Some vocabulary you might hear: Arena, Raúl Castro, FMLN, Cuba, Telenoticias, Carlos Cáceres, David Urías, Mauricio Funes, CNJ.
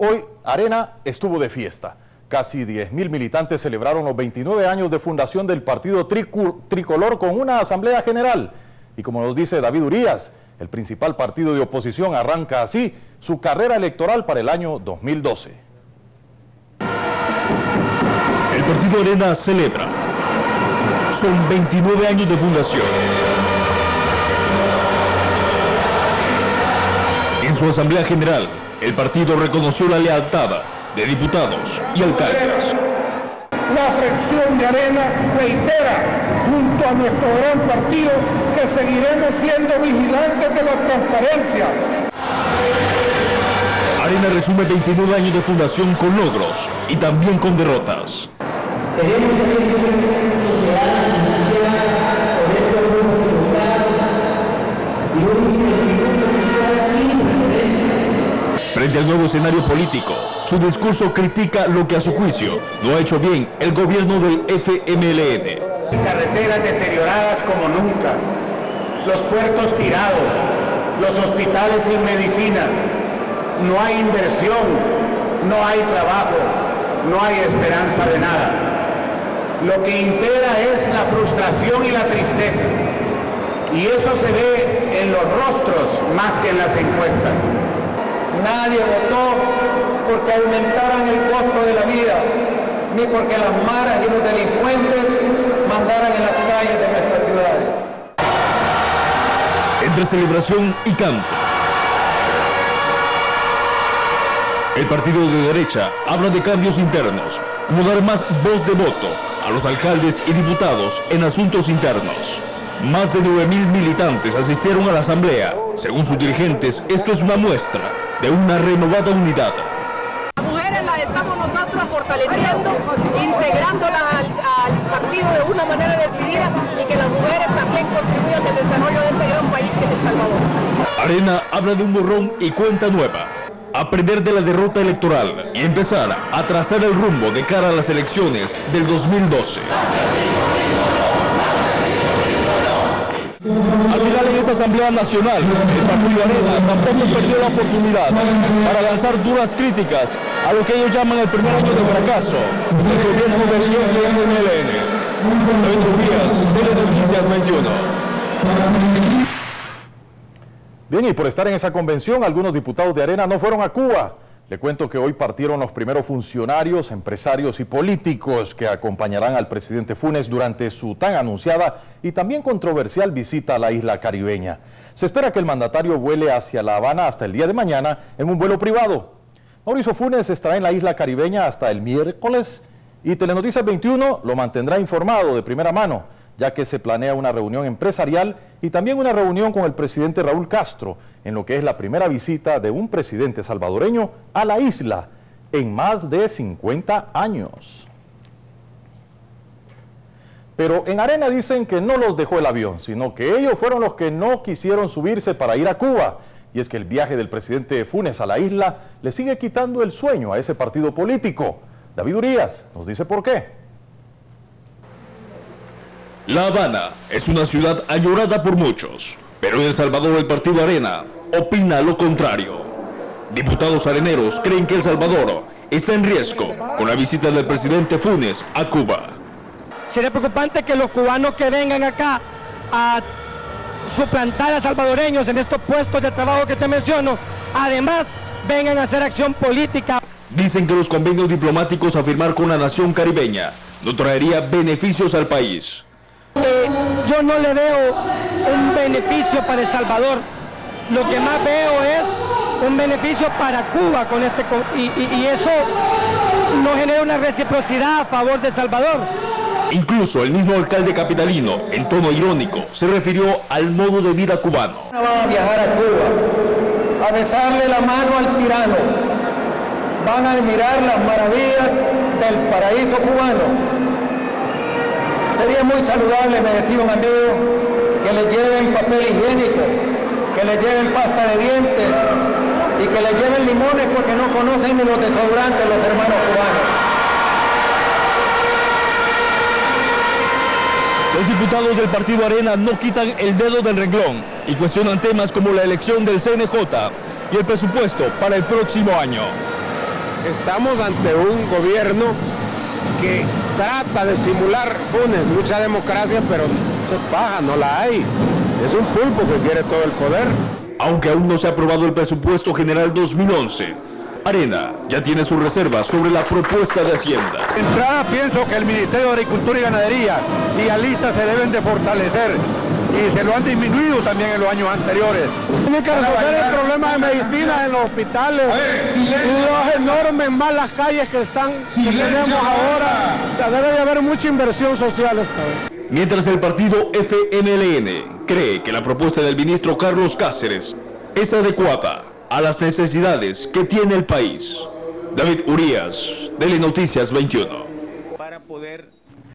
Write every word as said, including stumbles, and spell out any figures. Hoy Arena estuvo de fiesta. Casi diez mil militantes celebraron los veintinueve años de fundación del partido tricolor con una asamblea general. Y como nos dice David Urías, el principal partido de oposición arranca así su carrera electoral para el año dos mil doce. El partido Arena celebra. Son veintinueve años de fundación. En su asamblea general, el partido reconoció la lealtad de diputados y alcaldes. La fracción de Arena reitera, junto a nuestro gran partido, que seguiremos siendo vigilantes de la transparencia. Arena resume veintinueve años de fundación con logros y también con derrotas. Tenemos que seguir una sociedad financiera con este grupo de diputados y un instituto social sin precedentes. Frente al nuevo escenario político, su discurso critica lo que a su juicio no ha hecho bien el gobierno del F M L N. Carreteras deterioradas como nunca, los puertos tirados, los hospitales sin medicinas, no hay inversión, no hay trabajo, no hay esperanza de nada. Lo que impera es la frustración y la tristeza, y eso se ve en los rostros más que en las encuestas. Nadie votó porque aumentaran el costo de la vida, ni porque las maras y los delincuentes mandaran en las calles de nuestras ciudades. Entre celebración y cantos, el partido de derecha habla de cambios internos, como dar más voz de voto a los alcaldes y diputados en asuntos internos. Más de nueve mil militantes asistieron a la asamblea. Según sus dirigentes, esto es una muestra de una renovada unidad. Las mujeres las estamos nosotros fortaleciendo, integrándolas al, al partido de una manera decidida, y que las mujeres también contribuyan al desarrollo de este gran país que es El Salvador. Arena habla de un borrón y cuenta nueva. Aprender de la derrota electoral y empezar a trazar el rumbo de cara a las elecciones del dos mil doce. Al final, en esta Asamblea Nacional, el partido Arena tampoco perdió la oportunidad para lanzar duras críticas a lo que ellos llaman el primer año de fracaso del gobierno del F M L N. David Urías, Telenoticias veintiuno. Bien, y por estar en esa convención, algunos diputados de Arena no fueron a Cuba. Le cuento que hoy partieron los primeros funcionarios, empresarios y políticos que acompañarán al presidente Funes durante su tan anunciada y también controversial visita a la isla caribeña. Se espera que el mandatario vuele hacia La Habana hasta el día de mañana en un vuelo privado. Mauricio Funes estará en la isla caribeña hasta el miércoles y Telenoticias veintiuno lo mantendrá informado de primera mano, ya que se planea una reunión empresarial y también una reunión con el presidente Raúl Castro, en lo que es la primera visita de un presidente salvadoreño a la isla en más de cincuenta años. Pero en Arena dicen que no los dejó el avión, sino que ellos fueron los que no quisieron subirse para ir a Cuba. Y es que el viaje del presidente Funes a la isla le sigue quitando el sueño a ese partido político. David Urías nos dice por qué. La Habana es una ciudad añorada por muchos, pero en El Salvador el partido Arena opina lo contrario. Diputados areneros creen que El Salvador está en riesgo con la visita del presidente Funes a Cuba. Sería preocupante que los cubanos que vengan acá a suplantar a salvadoreños en estos puestos de trabajo que te menciono, además vengan a hacer acción política. Dicen que los convenios diplomáticos a firmar con la nación caribeña no traería beneficios al país. Eh, yo no le veo un beneficio para El Salvador, lo que más veo es un beneficio para Cuba con este, y, y, y eso no genera una reciprocidad a favor de El Salvador. Incluso el mismo alcalde capitalino, en tono irónico, se refirió al modo de vida cubano. Van a viajar a Cuba, a besarle la mano al tirano, van a admirar las maravillas del paraíso cubano. Sería muy saludable, me decía un amigo, que le lleven papel higiénico, que le lleven pasta de dientes y que le lleven limones, porque no conocen ni los desodorantes los hermanos cubanos. Los diputados del partido Arena no quitan el dedo del renglón y cuestionan temas como la elección del C N J y el presupuesto para el próximo año. estamos ante un gobierno que trata de simular Funes, mucha democracia, pero es paja, no la hay. Es un pulpo que quiere todo el poder. Aunque aún no se ha aprobado el presupuesto general dos mil once, Arena ya tiene sus reservas sobre la propuesta de Hacienda. De entrada pienso que el Ministerio de Agricultura y Ganadería y Alista se deben de fortalecer, y se lo han disminuido también en los años anteriores. Tiene que resolver el problema de medicina en los hospitales, ver, y las enormes malas calles que están que tenemos ahora. O sea, debe de haber mucha inversión social esta vez. Mientras el partido F M L N cree que la propuesta del ministro Carlos Cáceres es adecuada a las necesidades que tiene el país. David Urías, Telenoticias veintiuno. Para poder